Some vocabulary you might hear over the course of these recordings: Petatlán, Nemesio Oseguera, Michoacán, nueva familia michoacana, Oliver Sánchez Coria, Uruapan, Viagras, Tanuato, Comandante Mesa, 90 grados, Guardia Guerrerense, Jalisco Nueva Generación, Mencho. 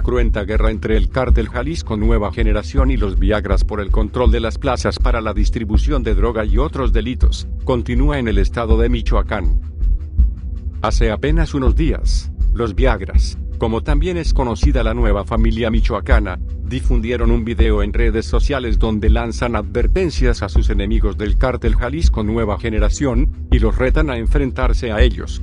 la cruenta guerra entre el cártel Jalisco Nueva Generación y los Viagras por el control de las plazas para la distribución de droga y otros delitos, continúa en el estado de Michoacán. Hace apenas unos días, los Viagras, como también es conocida la Nueva Familia Michoacana, difundieron un video en redes sociales donde lanzan advertencias a sus enemigos del cártel Jalisco Nueva Generación, y los retan a enfrentarse a ellos.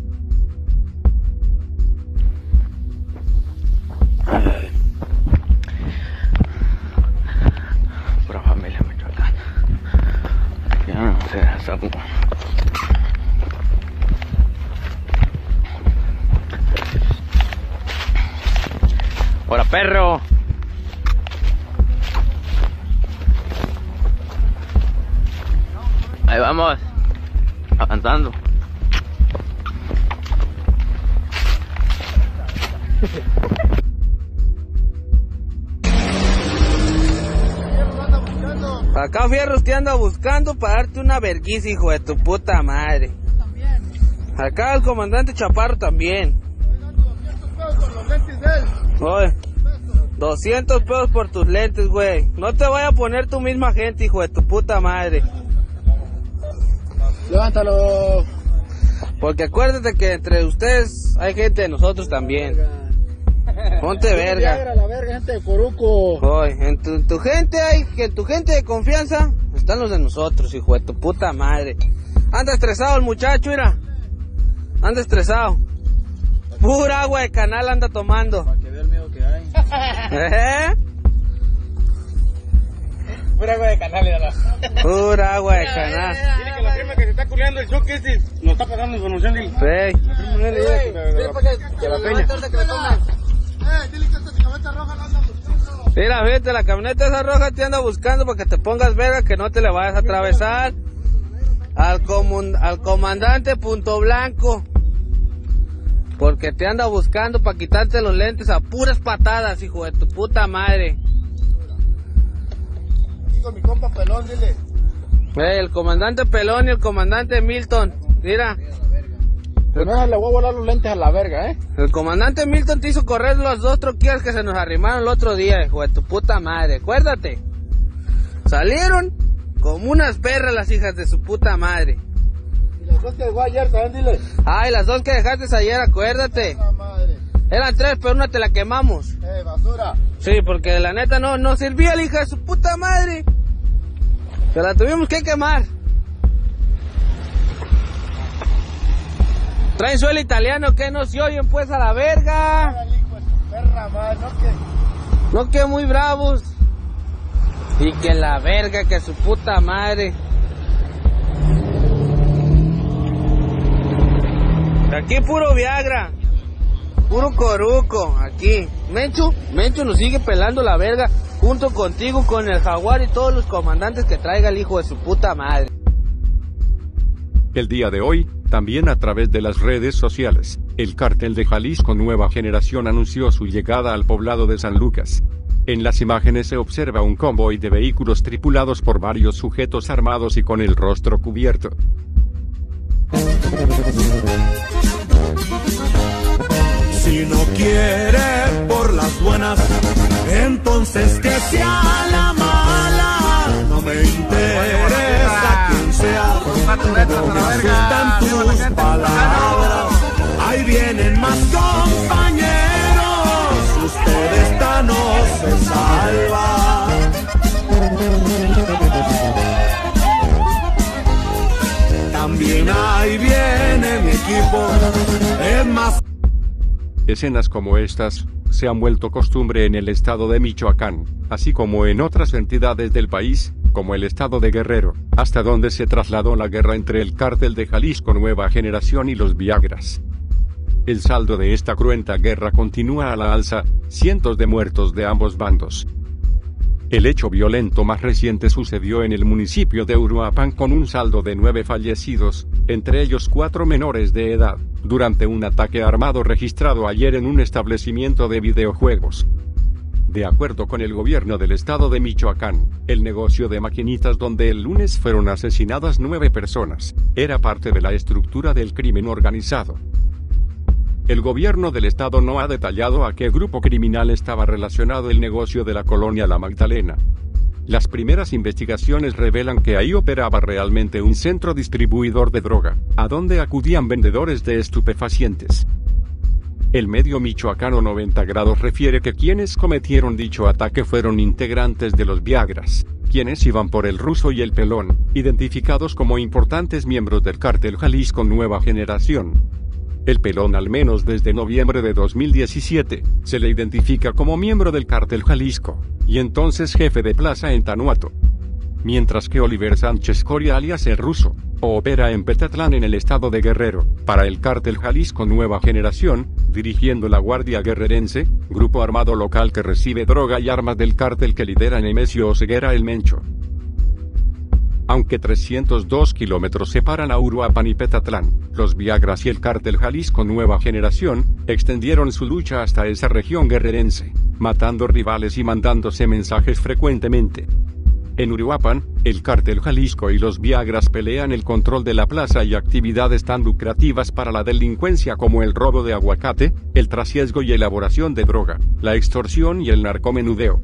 Pura familia michoacana. Ya no sé, hasta poco. ¡Hola, perro! Ahí vamos, avanzando. Acá, fierros, te ando buscando para darte una verguisa, hijo de tu puta madre. Acá el comandante Chaparro también. 200 pesos por tus lentes, güey. No te vaya a poner tu misma gente, hijo de tu puta madre. Levántalo. Porque acuérdate que entre ustedes hay gente de nosotros también. Verga. Ponte verga. Viagra, la verga, gente de Coruco. Oye, en tu gente hay, que en tu gente de confianza están los de nosotros, hijo de tu puta madre. Anda estresado el muchacho, mira. Anda estresado. Pura agua de canal anda tomando. Para que vea el miedo que hay. Pura agua de canal, mira. Pura agua de canal. Dile que la prima que se está culeando el choque ese nos está pasando información. Sí. Que la peña. Dile que esta camioneta roja no anda buscando. Mira, fíjate, la camioneta esa roja te anda buscando para que te pongas verga, que no te le vayas a atravesar al comandante Punto Blanco. Porque te anda buscando para quitarte los lentes a puras patadas, hijo de tu puta madre. Aquí con mi compa Pelón, dile. El comandante Pelón y el comandante Milton, mira. Pero no le voy a volar los lentes a la verga, ¿eh? El comandante Milton te hizo correr los dos troquillas que se nos arrimaron el otro día, hijo de tu puta madre. Acuérdate. Salieron como unas perras las hijas de su puta madre. Las dos que dejó ayer, ¿saben? Dile. Ay, las dos que dejaste ayer, acuérdate. Madre. Eran tres, pero una te la quemamos. Basura. Sí, porque la neta no servía la hija de su puta madre. Se la tuvimos que quemar. Traen suelo italiano que no se oyen, pues, a la verga. Órale, hijo de su perra, madre. No que muy bravos. Y que la verga, que su puta madre. Aquí puro Viagra, puro Coruco, aquí. Mencho nos sigue pelando la verga junto contigo, con el Jaguar y todos los comandantes que traiga el hijo de su puta madre. El día de hoy, también a través de las redes sociales, el cártel de Jalisco Nueva Generación anunció su llegada al poblado de San Lucas. En las imágenes se observa un convoy de vehículos tripulados por varios sujetos armados y con el rostro cubierto. Si no quiere por las buenas, entonces que sea la mala. No me interesa quién sea, no me asustan tus palabras. Ahí vienen más compañeros, usted esta no se salva. También ahí viene mi equipo, es más. Escenas como estas se han vuelto costumbre en el estado de Michoacán, así como en otras entidades del país, como el estado de Guerrero, hasta donde se trasladó la guerra entre el cártel de Jalisco Nueva Generación y los Viagras. El saldo de esta cruenta guerra continúa a la alza, cientos de muertos de ambos bandos. El hecho violento más reciente sucedió en el municipio de Uruapan, con un saldo de 9 fallecidos, entre ellos 4 menores de edad, durante un ataque armado registrado ayer en un establecimiento de videojuegos. De acuerdo con el gobierno del estado de Michoacán, el negocio de maquinitas donde el lunes fueron asesinadas 9 personas, era parte de la estructura del crimen organizado. El gobierno del estado no ha detallado a qué grupo criminal estaba relacionado el negocio de la colonia La Magdalena. Las primeras investigaciones revelan que ahí operaba realmente un centro distribuidor de droga, a donde acudían vendedores de estupefacientes. El medio michoacano 90 grados refiere que quienes cometieron dicho ataque fueron integrantes de los Viagras, quienes iban por el Ruso y el Pelón, identificados como importantes miembros del cártel Jalisco Nueva Generación. El Pelón, al menos desde noviembre de 2017, se le identifica como miembro del cártel Jalisco, y entonces jefe de plaza en Tanuato. Mientras que Oliver Sánchez Coria, alias el Ruso, opera en Petatlán en el estado de Guerrero, para el cártel Jalisco Nueva Generación, dirigiendo la Guardia Guerrerense, grupo armado local que recibe droga y armas del cártel que lidera Nemesio Oseguera el Mencho. Aunque 302 kilómetros separan a Uruapan y Petatlán, los Viagras y el cártel Jalisco Nueva Generación extendieron su lucha hasta esa región guerrerense, matando rivales y mandándose mensajes frecuentemente. En Uruapan, el cártel Jalisco y los Viagras pelean el control de la plaza y actividades tan lucrativas para la delincuencia como el robo de aguacate, el trasiego y elaboración de droga, la extorsión y el narcomenudeo.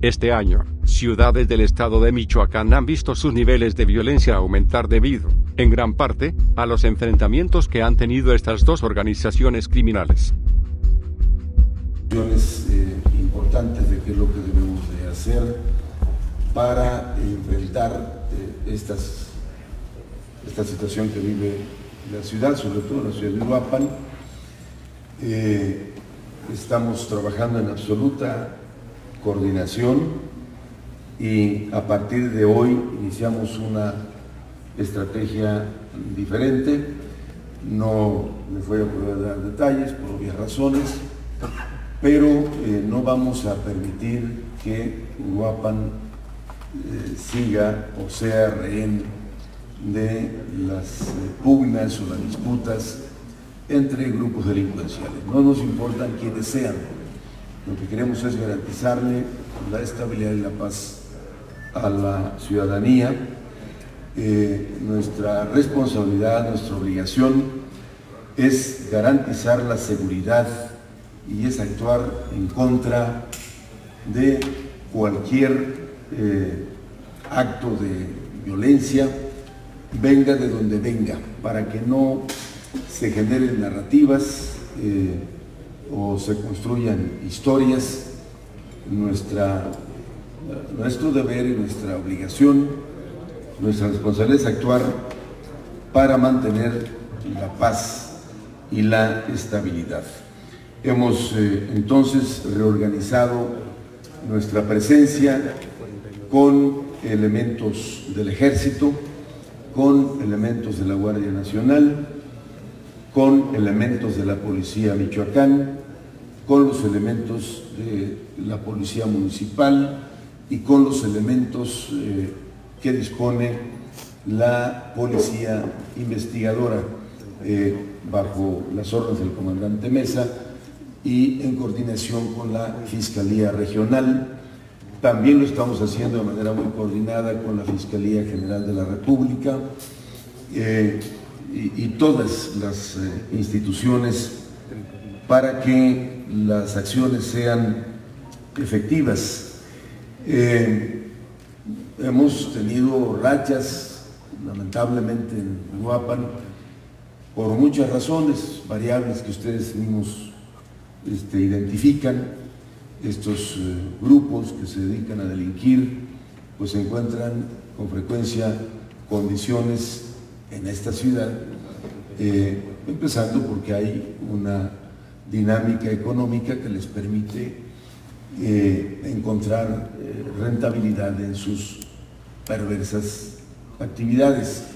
Este año, ciudades del estado de Michoacán han visto sus niveles de violencia aumentar debido, en gran parte, a los enfrentamientos que han tenido estas dos organizaciones criminales. Importantes de qué es lo que debemos de hacer para enfrentar esta situación que vive la ciudad, sobre todo la ciudad de Uruapan. Estamos trabajando en absoluta coordinación y a partir de hoy iniciamos una estrategia diferente. No les voy a poder dar detalles por obvias razones, pero no vamos a permitir que Uruapan siga o sea rehén de las pugnas o las disputas entre grupos delincuenciales. No nos importan quiénes sean. Lo que queremos es garantizarle la estabilidad y la paz a la ciudadanía. Nuestra responsabilidad, nuestra obligación es garantizar la seguridad y es actuar en contra de cualquier acto de violencia, venga de donde venga, para que no se generen narrativas o se construyan historias. Nuestro deber y nuestra obligación, nuestra responsabilidad es actuar para mantener la paz y la estabilidad. Hemos entonces reorganizado nuestra presencia con elementos del Ejército, con elementos de la Guardia Nacional, con elementos de la Policía Michoacán, con los elementos de la Policía Municipal y con los elementos que dispone la Policía Investigadora bajo las órdenes del Comandante Mesa y en coordinación con la Fiscalía Regional. También lo estamos haciendo de manera muy coordinada con la Fiscalía General de la República y todas las instituciones para que las acciones sean efectivas. Hemos tenido rachas, lamentablemente, en Uruapan, por muchas razones, variables que ustedes mismos identifican. Estos grupos que se dedican a delinquir, pues se encuentran con frecuencia condiciones en esta ciudad, empezando porque hay una dinámica económica que les permite encontrar rentabilidad en sus perversas actividades.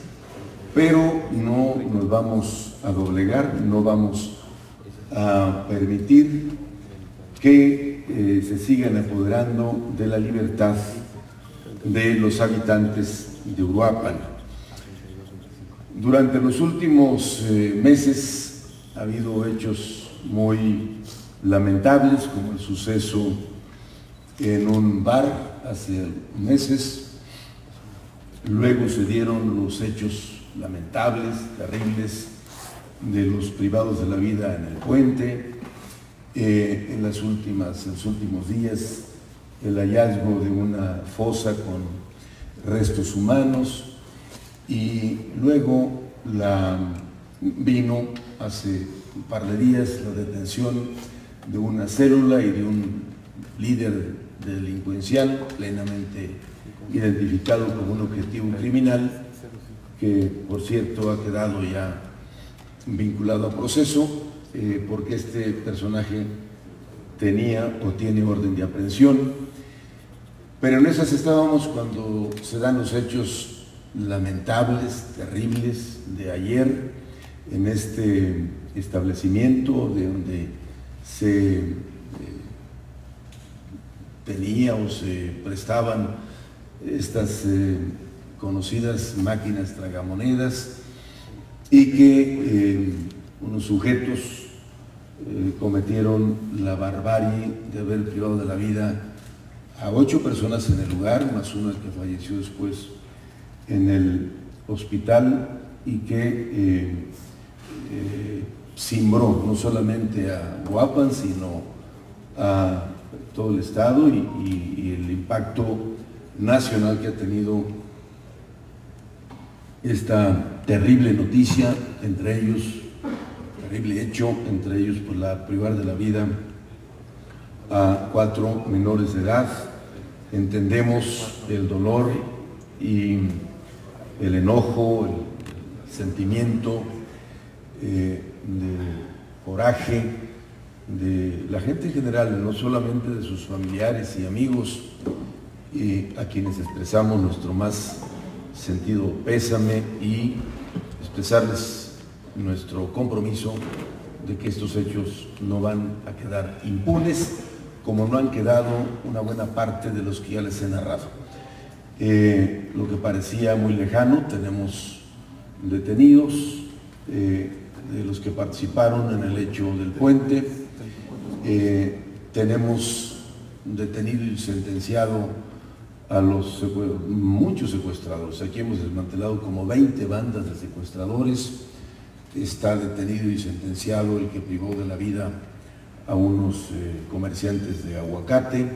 Pero no nos vamos a doblegar, no vamos a permitir que se sigan apoderando de la libertad de los habitantes de Uruapan. Durante los últimos meses ha habido hechos muy lamentables, como el suceso en un bar hace meses. Luego se dieron los hechos lamentables, terribles, de los privados de la vida en el puente. En los últimos días, el hallazgo de una fosa con restos humanos, y luego vino hace un par de días la detención de una célula y de un líder delincuencial plenamente identificado como un objetivo criminal, que por cierto ha quedado ya vinculado a proceso, porque este personaje tenía o tiene orden de aprehensión. Pero en esas estábamos cuando se dan los hechos lamentables, terribles de ayer, en este establecimiento de donde se tenía o se prestaban estas conocidas máquinas tragamonedas, y que unos sujetos cometieron la barbarie de haber privado de la vida a 8 personas en el lugar, más una que falleció después en el hospital, y que cimbró no solamente a Uruapan, sino a todo el estado, y el impacto nacional que ha tenido esta terrible noticia, entre ellos, terrible hecho, entre ellos por la privar de la vida a 4 menores de edad. Entendemos el dolor y el enojo, el sentimiento de coraje de la gente en general, no solamente de sus familiares y amigos, a quienes expresamos nuestro más sentido pésame y expresarles nuestro compromiso de que estos hechos no van a quedar impunes, como no han quedado una buena parte de los que ya les he narrado. Lo que parecía muy lejano, tenemos detenidos de los que participaron en el hecho del puente, tenemos detenido y sentenciado a los muchos secuestradores. Aquí hemos desmantelado como 20 bandas de secuestradores. Está detenido y sentenciado el que privó de la vida a unos comerciantes de aguacate.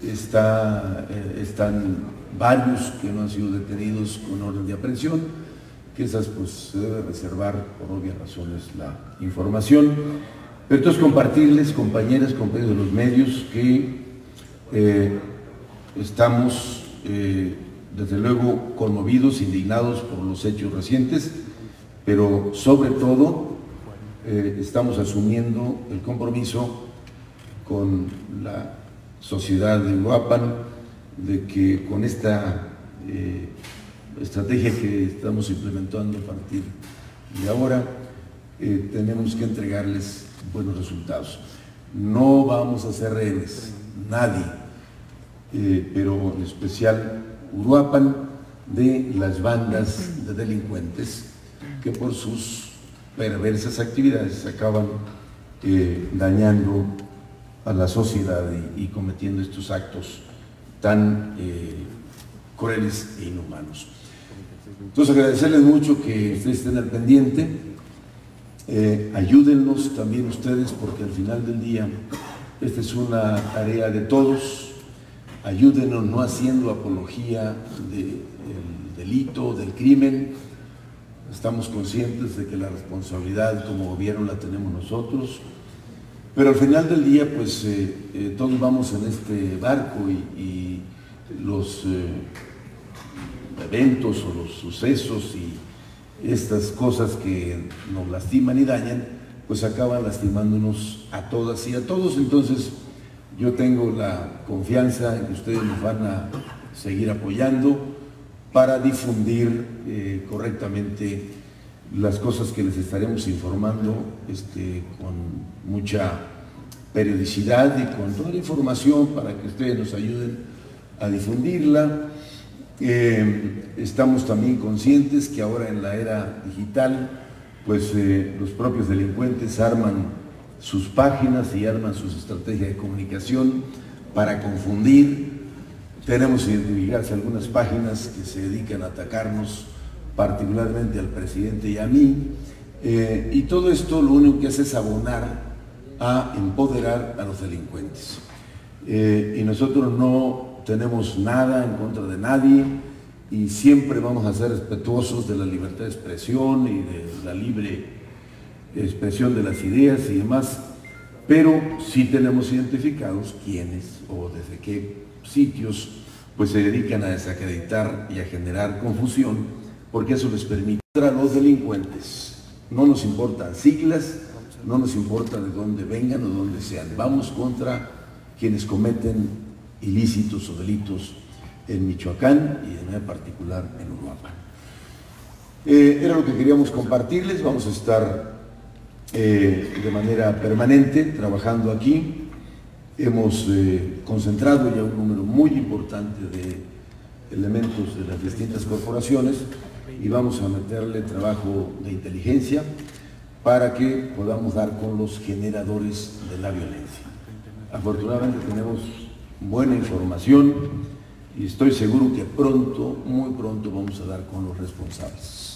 Están varios que no han sido detenidos con orden de aprehensión, que esas pues se debe reservar por obvias razones la información. Pero entonces compartirles, compañeras, compañeros de los medios, que estamos desde luego conmovidos, indignados por los hechos recientes, pero sobre todo estamos asumiendo el compromiso con la sociedad de Uruapan de que con esta estrategia que estamos implementando a partir de ahora tenemos que entregarles buenos resultados. No vamos a hacer rehenes, nadie, pero en especial Uruapan, de las bandas de delincuentes que por sus perversas actividades acaban dañando a la sociedad y cometiendo estos actos tan crueles e inhumanos. Entonces, agradecerles mucho que ustedes estén al pendiente, ayúdennos también ustedes, porque al final del día esta es una tarea de todos. Ayúdenos no haciendo apología del delito, del crimen. Estamos conscientes de que la responsabilidad como gobierno la tenemos nosotros, pero al final del día pues todos vamos en este barco, y los eventos o los sucesos y estas cosas que nos lastiman y dañan pues acaban lastimándonos a todas y a todos. Entonces, yo tengo la confianza en que ustedes nos van a seguir apoyando para difundir correctamente las cosas que les estaremos informando con mucha periodicidad y con toda la información para que ustedes nos ayuden a difundirla. Estamos también conscientes que ahora en la era digital pues los propios delincuentes arman sus páginas y arman sus estrategias de comunicación para confundir. Tenemos identificarse algunas páginas que se dedican a atacarnos particularmente al presidente y a mí, y todo esto lo único que hace es abonar a empoderar a los delincuentes. Y nosotros no tenemos nada en contra de nadie y siempre vamos a ser respetuosos de la libertad de expresión y de la libre expresión de las ideas y demás, pero sí tenemos identificados quiénes o desde qué sitios pues se dedican a desacreditar y a generar confusión, porque eso les permite a los delincuentes. No nos importan siglas, no nos importa de dónde vengan o dónde sean, vamos contra quienes cometen ilícitos o delitos en Michoacán y de manera particular en Uruapan. Era lo que queríamos compartirles. Vamos a estar de manera permanente trabajando aquí. Hemos concentrado ya un número muy importante de elementos de las distintas corporaciones y vamos a meterle trabajo de inteligencia para que podamos dar con los generadores de la violencia. Afortunadamente tenemos buena información y estoy seguro que pronto, muy pronto, vamos a dar con los responsables.